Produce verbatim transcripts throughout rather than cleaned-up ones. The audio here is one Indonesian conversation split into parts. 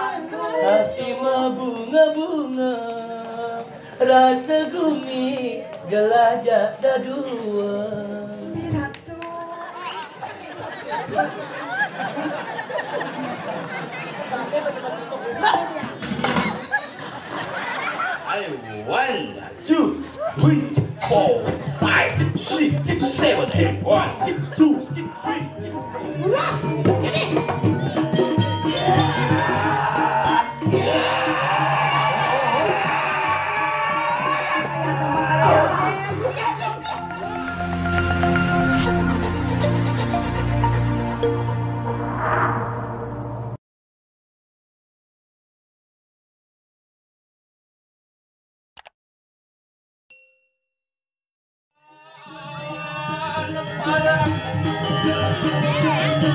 hati mabunga-bunga, rasa gumi gelah jasa dua. Ayo, one, two, three, four, five, six, seven, eight, one, two, three,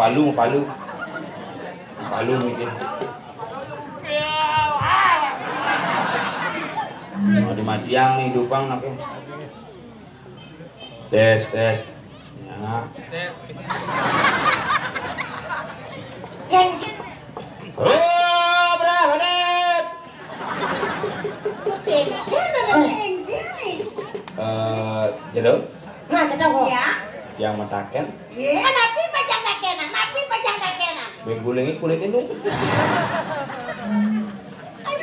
Palu, palu, palu mungkin. Mau dimatiang nih dupang naknya. Tes, tes. Ya. Oh, bravo deh. Eh, jodoh. Nah, jodoh ya. Yang mataken. Kenapa? Menggulingin kulit ini. Ini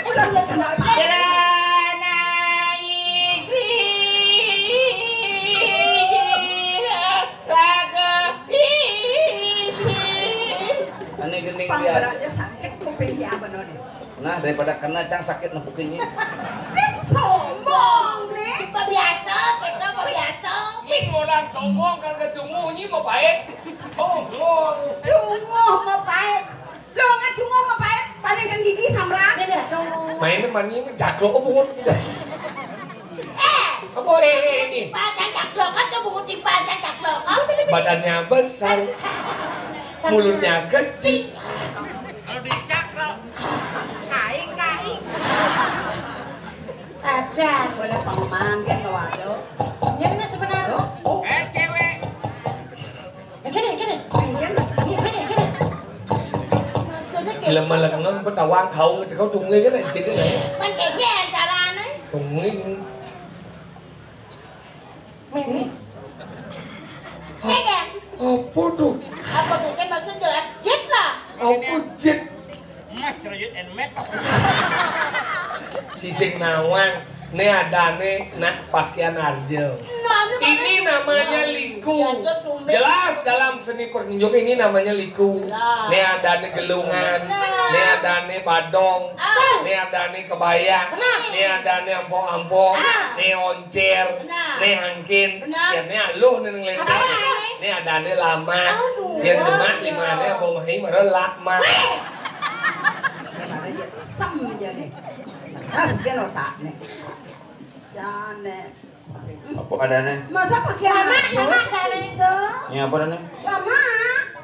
gening dia. Nah, daripada kena cang sakit nepukinya. Sombong nih. Biasa, kita biasa. Ini orang sombong kan kecungu ini mau baik. Cunguh mau pahit. Lo nggak cunguh mau pahit, palingkan gigi samrak. Mainnya manggilnya jaklok kebun. Eh, boleh ini. Pacar jaklok kan kebun pacar jaklok. Badannya besar, mulutnya kecil. Kalau di jaklok, kain kain. Aja, boleh paman kan lo. Yang mana sebenarnya? Eh, cewek. Kena, kena. Lama-lama petawang kau, kau tunggu cái này thì cái này. Mình kẹt nhà trà lan đấy. Tunggu đi. Mimi. Kẹt à? Apa tu? Apa tu? Kan maksud jelas jet lah. Apa jet? Mak cerita and met. Si Sing Nawang, ne ada ne nak pakaian arjel. Ini namanya liku. Jelas dalam seni pertunjuk ini namanya liku. Ini ada nih gelungan, ini ada nih badong, ini ada nih kebaya, ini ada nih ampong-ampong, ini oncer, ini angkin, ini aluh, ini ngelendang, ini ada nih lama, yang demak lima nih abang mahim ada lakma. Semu jadi, rasanya otak nih, jangan. Apa adanya? Masa pakai lama, lama dari itu? Ini apa adanya? Lama.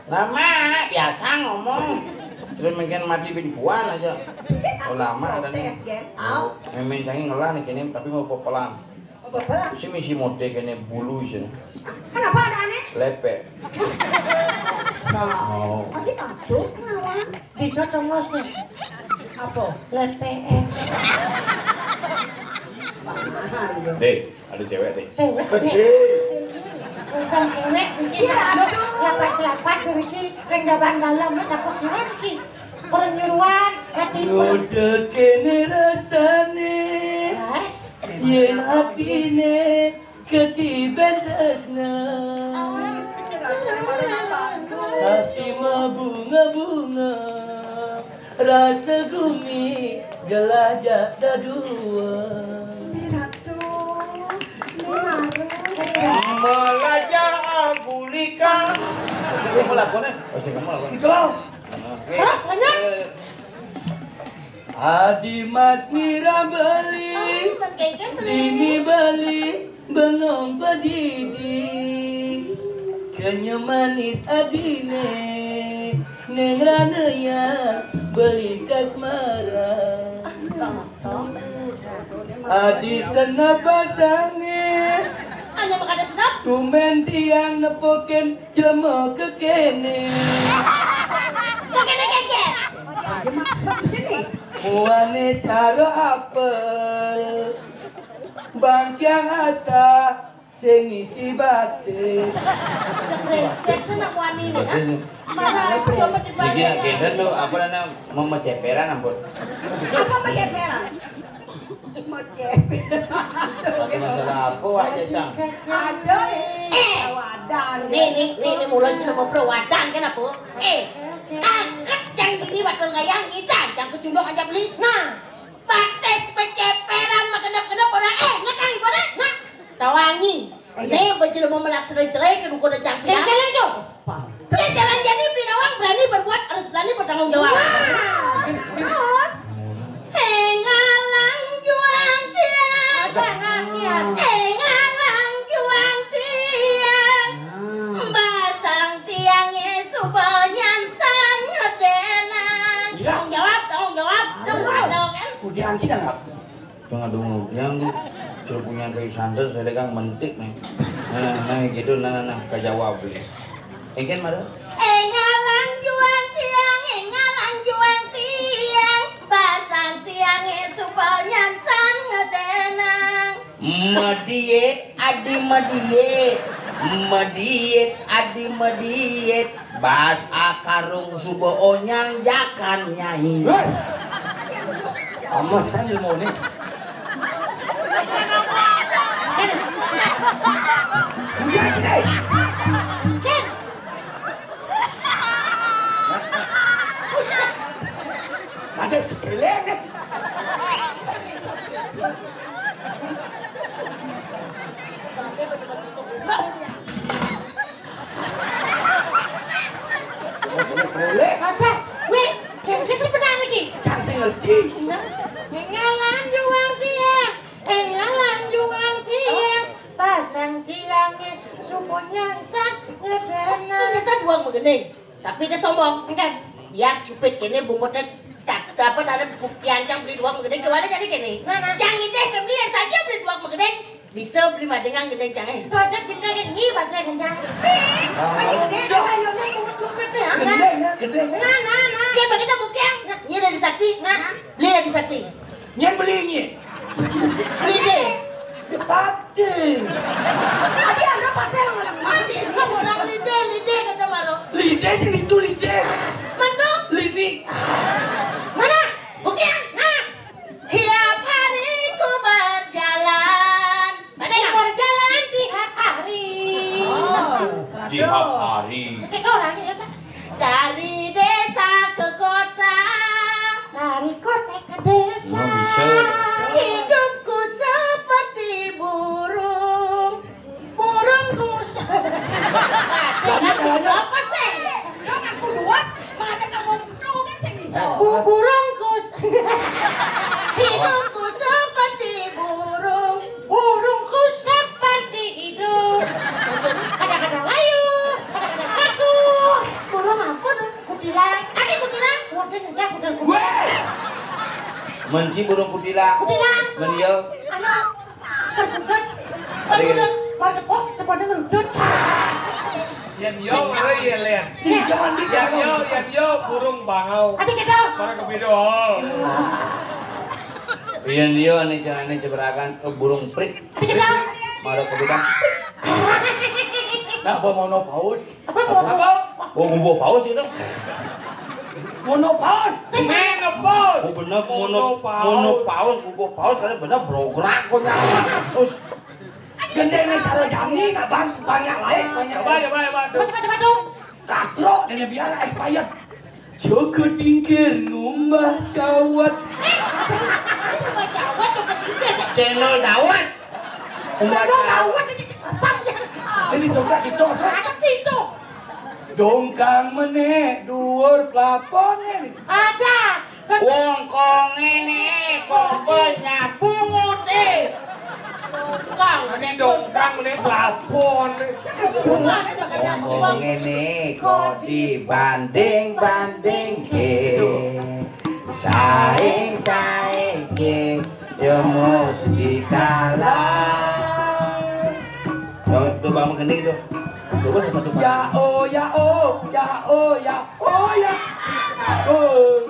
Lama, biasa ngomong. Terus mungkin mati bintuan aja. Oh lama adanya. Memang canggih ngelah nih kini, tapi mau pelan. Mau pelan? Si misi mote kini bulu sini. Kenapa adanya? Lepek. Oh. Tapi kampus ngawan. Bisa temosnya. Apa? Lepek. Dek, ada cewek deh. Cewek. Bukan cewek, mungkin ada lapat-lapat beriki, rendaban dalam, mas aku suruh beriki. Pernyuruan, hati pun. Udah kini rasanya. yen atine ketiban tresna hati mabunga-bunga rasa gumi gelajak dadua melajak agulika kamu lakone Adi Mas Mira beli, ini beli, belum pedidi. Kenya manis adine, neng rananya beli kasmara. Adi senap pasangnya, anda makan senap? Tumen tiang nepoken jemo kekene. Kekene keke. Buane caro apel, bangkiang asa, sing isi batin. Seksek senang wani ini, marah cuma dibandingkan. Jadi itu apa namanya mau meceperan ambot. Apa meceperan? Mau ceperan. Masalah apa aja cang? Ada eh wadan. Nih nih nih mulut cuma mau perwadan kan apa? Eh angkat cang ini wadon gayang kita. Jumlah aja beli, nah, pates peceperan makan-makan orang eh nggak kali boleh, nah, tawangi, ini baju mau melaksanakan jelek, kedua udah canggih, jalan jo, dia jalan jadi beli nawang berani berbuat harus berani bertanggung jawab. Terus, hengalang juang tiang, hengalang juang tiang, basang tiangnya subanyan sangat denang. Tanggung jawab. Kudian sih nggak? Tengah dulu, yang suruh punya kayu sandal, saya pegang mentik nih. Nah, nah gitu, nah, nah, kejawab beli. Ingin mana? Engalang juang tiang, engalang juang tiang, basang tiangnya supaya sangat enak. Mediet, adi mediet, mediet, adi mediet, bas akarung subo onyang jakan nyai. Amas sandal mau nih. Ada secelek. Engalang juang tiang, engalang juang tiang, pasang tiangnya supunya sak ngedenang. Kita buang begini, tapi dia sombong, kan? Biar cupit kene bungotnya sak dapat ada buktian yang beli dua begini, kemana jadi kene? Jangan ini kemudian saja beli dua begini, bisa beli madengang gede jangan. Saja kita gini baterai kencang. Gede, nah, nah, nah. Dia bagi kita buktian, ini dari saksi, nah, beli dari saksi. Yang beli ini, beli ini, paten. Ada ada paten orang masih, orang lide lide kata malu. Lide sini tu lide. Mana? Lini. Mana? Bukan. Nah, tiap hari ku berjalan, berjalan tiap hari. Tiap hari. Dari desa ke kota. Dari kota ke desa, hidupku seperti burung. Burungku seperti burungku hidupku seperti burung. Burungku seperti hidung. Kadang-kadang layu, kadang-kadang kaku. Burung aku kutilang. Aki kutilang. Kutilang saya kutilang. Menci burung kutilang, kutilang, beliau, anak, terbudak, terbudak, terbudak, sepanjang terbudak. Yang yo, orang yang lihat, yang yo, yang yo, burung bangau. Adik kita, para kebidol. Yang yo, nih jangan nih ceberakan ke burung prik. Adik kita, para kebidol. Nak bawa mau no paus? Apa bawa? Bawa bawa paus itu. Monopaus, menopause. Oh bener monopaus. Monopaus, gua paus karena bener bergerak kok nyala. Terus gendengnya cara jamnya enggak bang, banyak lain banyak. Coba coba coba. Coba coba dong. Katro dene biar expired. Jogo tingkir ngumbah cawat. Ngumbah cawat kepetingkir. Channel dawat. Ngumbah dawat asam jas. Ini coba itu ada itu. Dongkang meneh dhuwur plapone ada wongkong ngene kok nyapu mute dongkang meneh dongkang meneh plapone wongkong ngene kok dibanding-banding saing-saing yo mesti kalah tuh bang gending tuh. Ya oh ya oh ya oh ya oh ya oh.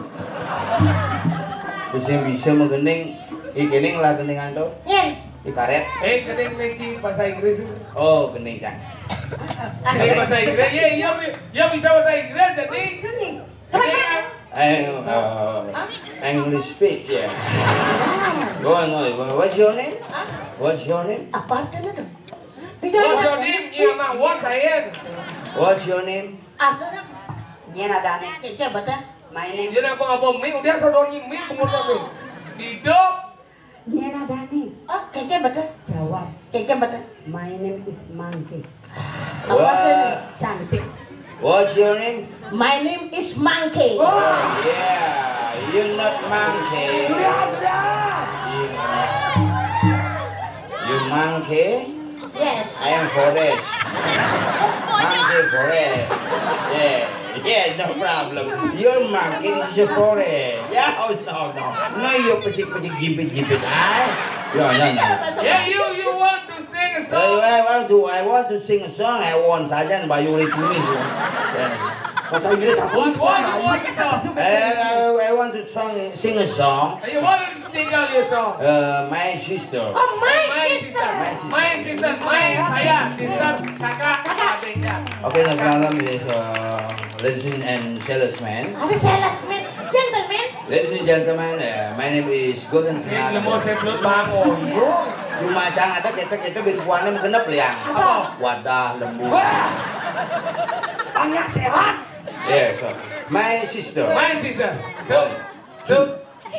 Bisa bisa menggening, igening lah geningan tuh. Iya. Ikaret. Eh gening gening bahasa Inggris. Oh gening cang. Gening bahasa Inggris. Iya iya iya bisa bahasa Inggris jadi. Gening. Gening. Ayo. English speak ya. Go on go. What's your name? What's your name? Apa adanya dong. What's your name? Iya mah, what saya? What's your name? Ada nak? Iya ada nak. Cek betul. My name. Jadi aku abang mi, udah saudari mi, umurnya mi. Didok. Iya ada ni. Oh, cek betul. Jawab. Cek betul. My name is Monkey. Wah, cantik. What's your name? My name is Monkey. Oh, yeah, you're not Monkey. Ada. You Monkey. Yes. I am forest. Monkey forest. Yeah. Yeah, no problem. Your monkey is a forest. Yeah, oh no, no. No, you pecik-pecik jipit-jipit. I. No, no, no. Yeah, you, you want to sing a song? I want to, I want to sing a song. I want saja Bayu Ritmi. Bahasa Inggris apa? I want to sing a song. You want to sing a song? My sister. Oh, my sister. My sister, my saya, sister, kakak, adiknya. Okay, no problem. This ladies and salesman. Ada salesman, gentleman. Ladies and gentleman, my name is Golden Smith. Lemo sebelum bangun. Cuma jangan ada cetek-cetek biruannya menggenap liang. Wadah lembu. Banyak sehat. Yes, my sister. My sister. One, two,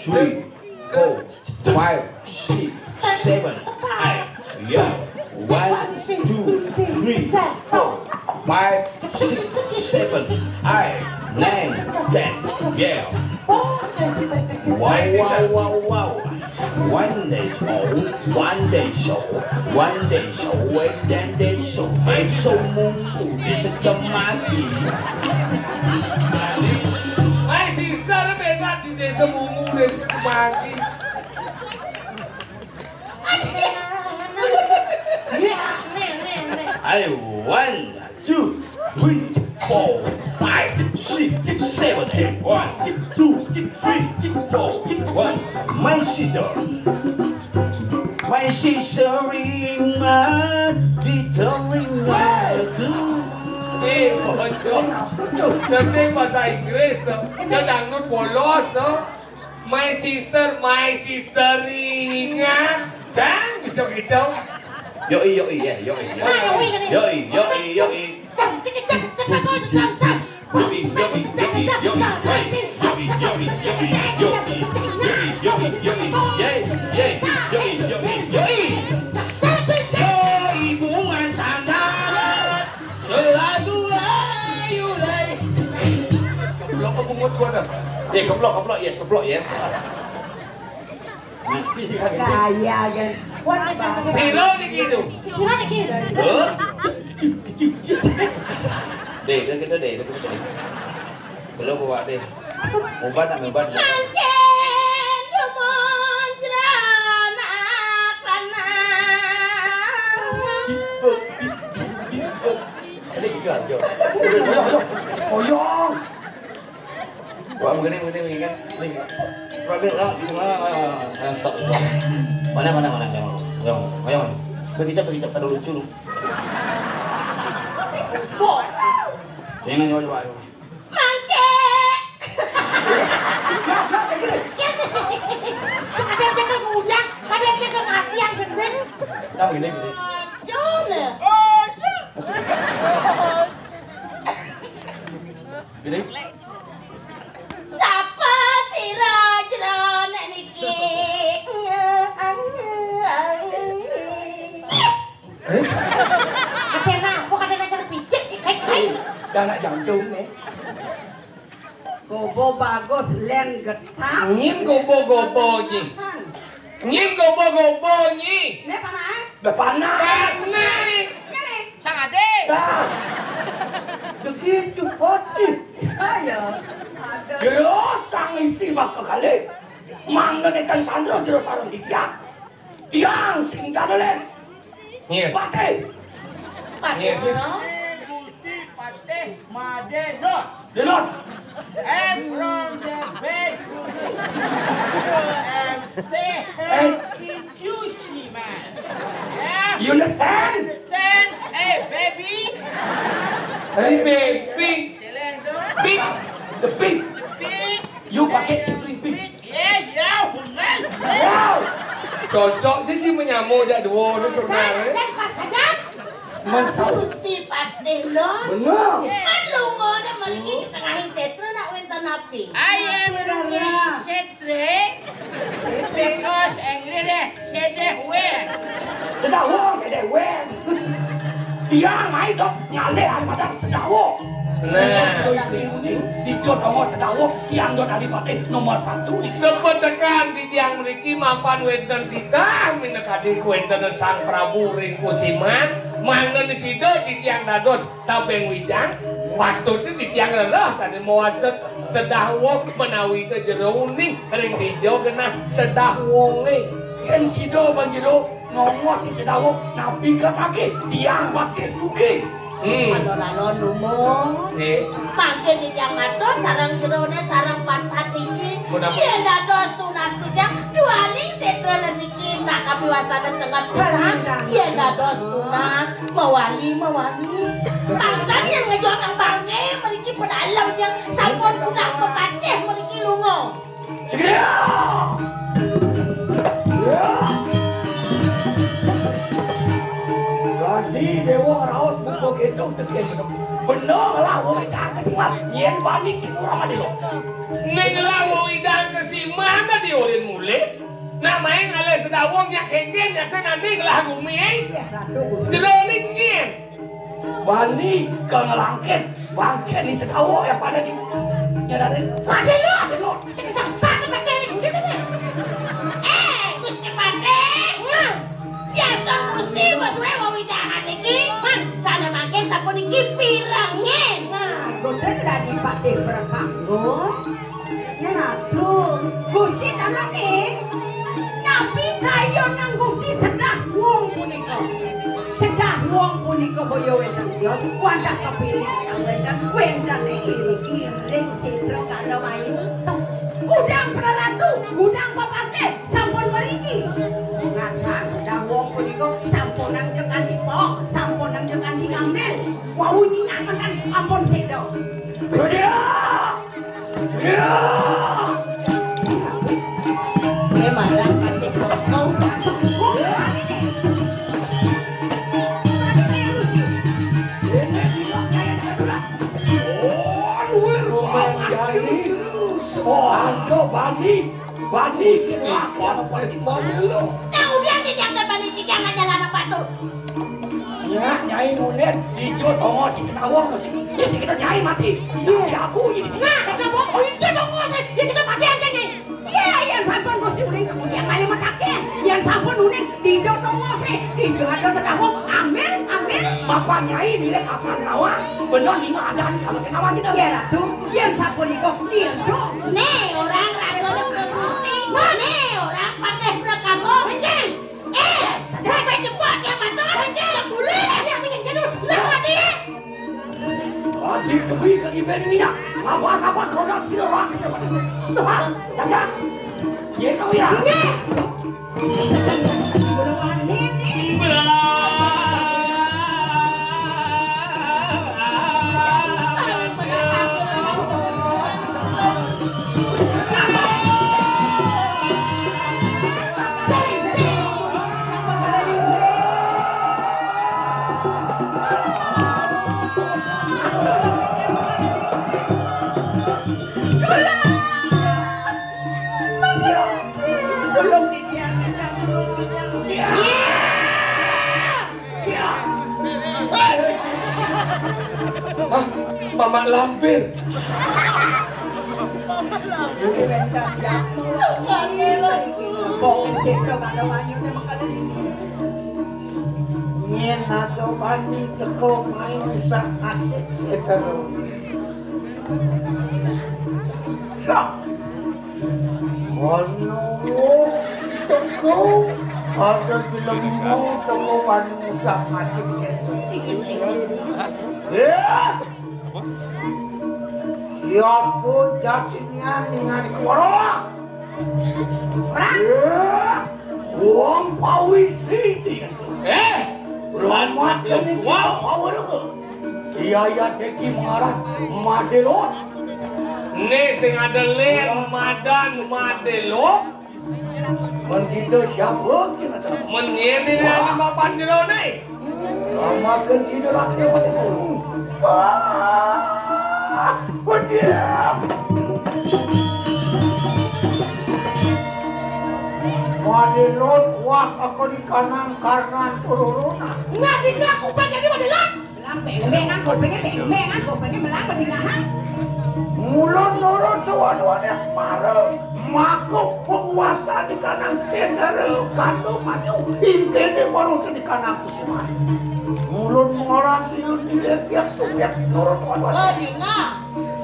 three, four, five, six, seven, eight. Yeah. One, two, three, four, five, six, seven, eight, nine, ten. Yeah. Wow, wow, wow, wow. One day show, one day show, one day show, and then they show. I show Munggu, it's a tamaki. My sister, they got this day show Munggu, it's a tamaki. I one, two, three, four, five, six, seven, one, two, three, four, one. My sister, my sister in my detailing my good. Eh, bocor. Nasi bahasa Inggris, dia dangdut polos. My sister, my sister ingat, kan? Bisa gitu. Yoi, yoi, yoi, yoi, yoi, yoi, yoi, yoi. Jam, jam, jam, jam, jam, jam, jam. Yoi, yoi, yoi, yoi, yoi, yoi, yoi, yoi. Yoi, yoi, yoi, yoi, yoi, yoi, yoi. Yoi, bunga sandaran selalu layu layu. Keblok ke bungut gua dah. Ya, keblok, keblok, yes, keblok, yes. Kaya kan. Siro dikidu. Siro dikidu. Deh, dah kita deh, dah kita deh. Belum bawa deh. Obat nak obat. Koyong. Wah, begini begini begini. Rapi lah, semua stok stok. Mana mana mana yang, yang, yang. Berita berita terlalu lucu. Jangan coba coba. Mangkek. Ada ceker muda, ada ceker hati yang gede. Tahu ini gede. Jona. Oh, gede. Siapa si Raja nek niki? Eh? Katanya aku katanya cara pijit, kayak-kayak. Jangan jantung nih. Gobo bagus len getah. Ngin gobo gobo ji. Ngin gobo gobo ji. Ne panas. Dah panas. Panas. Kene. Sang ade. Dah. Begitu poti. Ayo. Ada. Yo sang isi bak kali. Mangane kan sandro jero sarung di tiang. Tiang sing kadalen. Nyi. Pate. Pate. Multi pate made do. Delon. And from the bedroom, I'm staying in sushi, man. Yeah. You understand? You understand? Hey, baby. Hey, baby. Big. The big. The big. You pakai cincin big. Yeah, yeah, man. Wow. Cocok sih sih menyamu jadi wow, itu sebenarnya. Lihat pas aja. Mesti patih lo. Benar. Malu mau nak meriki di tengah setre nak winter napi. I am wearing setre because English eh setre wear. Sedawo setre wear. Tiang mai dok ngaleh armada sedawo. Nah, dijual nomor sedawo tiang dok adipati nomor satu. Sepedekan di tiang meriki mampan winter kita minat hadir winter sang Prabu Ringku Siman. Mangan di situ di tiang dados tabeng wijang, waktu itu di tiang lelah sana mau sedah wong menawi ke jero uning ring hijau kena sedah wong ni. Yang sido bang jero ngomong si sedah wong nabi katake tiang pakai suki. Malon-malon lumong. Makin di tiang dados sarang jero ne sarang pantat tinggi. Tiang dados tunas tiang dua ning sedah leliki. Nak kami wasanet dengan pisang, ia nak dos tunas, mawani mawani. Tangan yang ngejual kembang ke, mereka pedalam yang sampun punah kepatih mereka lungo. Segera. Jadi dewa raus buku gedung terkejut. Benarlah wulidang kesimat, yen bani cikura madilok. Negara wulidang kesimat ada diulin mulai. Nama yang kalau sudah wong yang kengin yang saya nanti ngelah gumi jelonik ngin bani kalau ngelangkin bangkin ini sudah wong yang pada di nyadarin sakit lo sakit lo sakit pakai ini eh Gusti Pakai ya tuh Gusti berdua mau widahan lagi sana makin sapun ini pirangin nah bener dari Pakai berpanggung ya aduh Gusti tanah nih tapi kayo nang Gusti sedah wong punika sedah wong punika boyo wedang siya kuandak kepiring yang wedang wedang iring-iring sindro karo mayu gudang peraratu gudang papate sampun meriki rasa sedah wong punika sampun nang jekan dipok sampun nang jekan dikamil wau nyingaken kan ampun sedo dia dia Lemangan pati kokong Oh, ando bani Bani silap Bani politik bani lo Nah, udah tidak terbani Tidak ngejalan apa tuh Ya, nyai nulen Hijau tongo si setawong Ya, si kita nyai mati Ya, aku ini Nah, kita bongko Hijau tongo Ya, kita mati aja nyai Ya, yang sampun Gusti uning kemudian kali matakin yang sampun uning dijo tongos nih dijo ada sedapung ambil ambil bapak nyai nilai kasar nawa bener ini ada kalau senawa kita ya ratu yang sampun dijo dijo nih orang ratu berkuti nih orang pandai berkamu kencing eh sampai jemput yang mata kencing boleh yang bikin jadul lepas dia Adik demi keibaran ini, apa-apa produk sila rakyat dapat. Tuhan, jangan. Ye kau ini. Belawan ini. Belawan. Hah? Mamak lampir? Nyena domani teko main bisa asik seteru. Kono teko ada filmmu teko main bisa asik seteru. Ya pun jadinya dengan korona. Wong pawis iki. Eh? Ruan muat ini wow power iya iya teki marah madelot ne sing ada ler madan madelot men gitu siapa men ini ada bapak jero ne sama ke sido laki betul ah kodiam madelot wah aku di kanan kanan tururuna nggak digelaku baca di madelot melambai menang korbannya menang korbannya melambai di kanan mulut nurut dua-duanya marah maka penguasa di kanan sendiri kandung maju ingin dimaruti di kanan kusiman mulut orang siur dilihat tiap subyek nurut dua-duanya godinga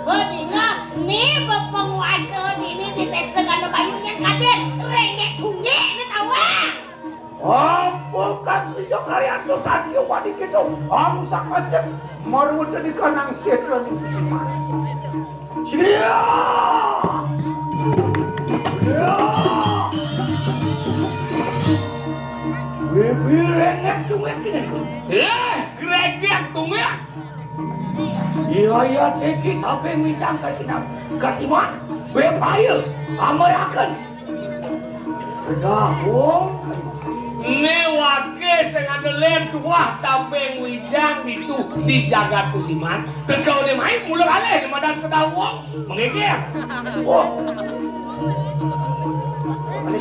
godinga nih penguasa ini di sendiri kandung bayunya kaden renggek tunggik ini tahu Ambo kan sejak hari itu tadi wadi kita Ambo sakmasih Maru di kanang setra di kusiman Sia Sia Bibi rengek cungek ini Eh, rengek cungek Iya iya teki tapi mincang kasinam Kasiman, bepail, amarakan Sudah om Newake sing adelem tuah tampeng wijang itu di jagat kusiman kekau ne mai mulut aleh madan sedawo mengekek oh aleh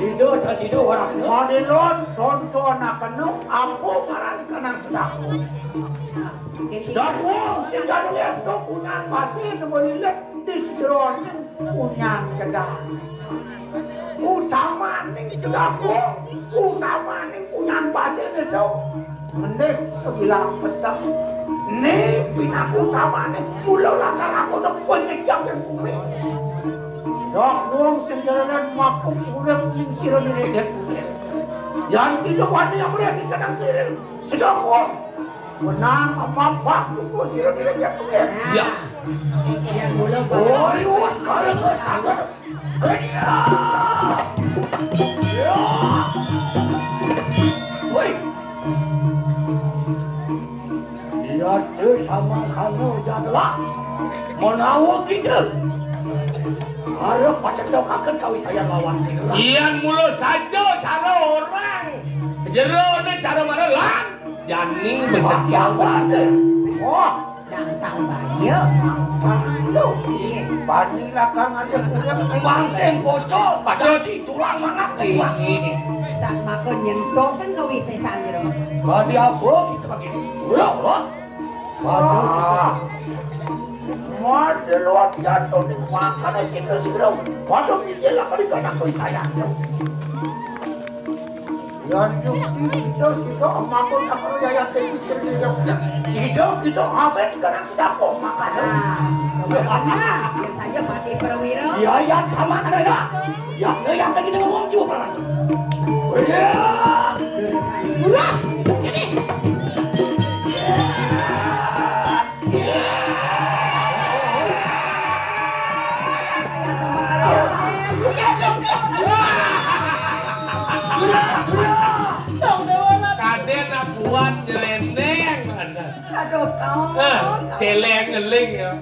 Sido, tak sido orang. Mau dilon, tonton anak kenung. Ambo marah kenang sedang. Sedang, sedang lihat dok punya masih boleh di jero nih punya kedang. Utama ning sedaku, utama ning punya pasir itu, menek sebilang petang, nih bina utama nih, pulau langkah aku dah penyejang dan bumi. Dok buang senjalanan makum udah pincir di desa. Yang tidak wani yang berani kadang sendiri, sedaku menang apa pak buku sirot di desa. Ya, oh itu sekarang sangat. Kaya, ya, woi, dia tu sama kamu jadilah, menawa kita, harap macam tu kaget kau saya lawan sini lah. Ian mulut saja cara orang, jeruk ni cara mana lah? Jani macam apa saja? Oh. Tambahnya, bantu, banilah kang aja punya bangsen bocor, pada di tulang mana kira ini? Saat makan nyentong kan kau bisa sambil makan. Badi apa kita makin? Ulah ulah, bantu kita. Mar deluat jatuh di makan segera segera, bantu dia lah kali kena kau saya. Jangan kita kita makan tak perlu jaya terpisir jauh. Kita kita apa di kanan sudah kok makan. Bagaimana? Yang saja mati perwira. Ya yang sama ada tak? Yang yang kita ngomong juga pernah. Ya. Ulas. Jadi. Ya. Ya. Ya. Kaden buat jelendeng landas. Aduh, kawan. Celeng ngeling ya.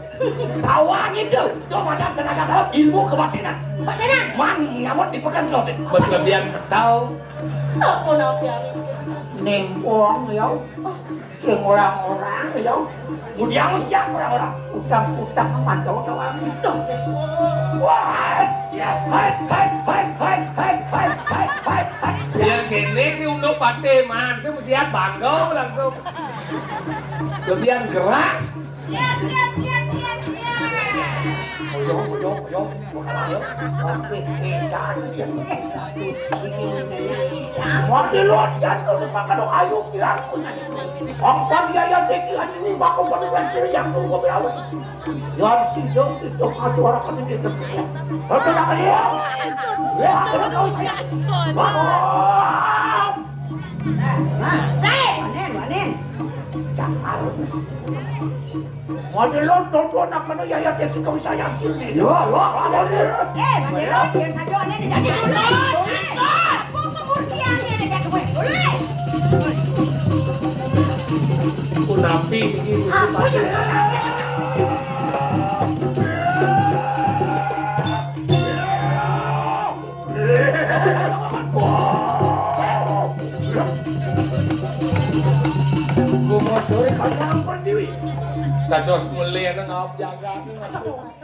Kawan itu, coba ada tenaga dalam ilmu kebatinan. Kebatinan? Man, ngamot di pekan loh. Berlebihan petal. Sopo nasianin. Neng uang ya. Sing orang-orang ya. Mudiang siang orang-orang. Utang-utang aman kau tahu itu. Wah, siap, fight, fight, fight, fight, fight, fight, fight, fight, fight. Biar gini untuk pandai mansum siap banggau langsung. Kemudian gerak. Siap, siap, siap, siap, siap. Oyo, oyo, oyo. Oke, jangan diam. Waktu lot jatuh lupakan dong. Ayo silang. Ongkong yaya teki anjini bakal penuhan ciri yang tunggu berawal. Yang sidang itu kasih orang kami di tempatnya. Berpindah dia. Ya, kenapa kau saya? Bangun. Baik. Banen, banen. Jangan harus. Model lo tonton apa no yaya teki kau saya sini. Yo, lo, lo, lo. Eh, model lo biar saja aneh jadi dulu. Napi begini. Apa yang terjadi? Gua mau curi kau yang pergi. Dados mulia nang objek.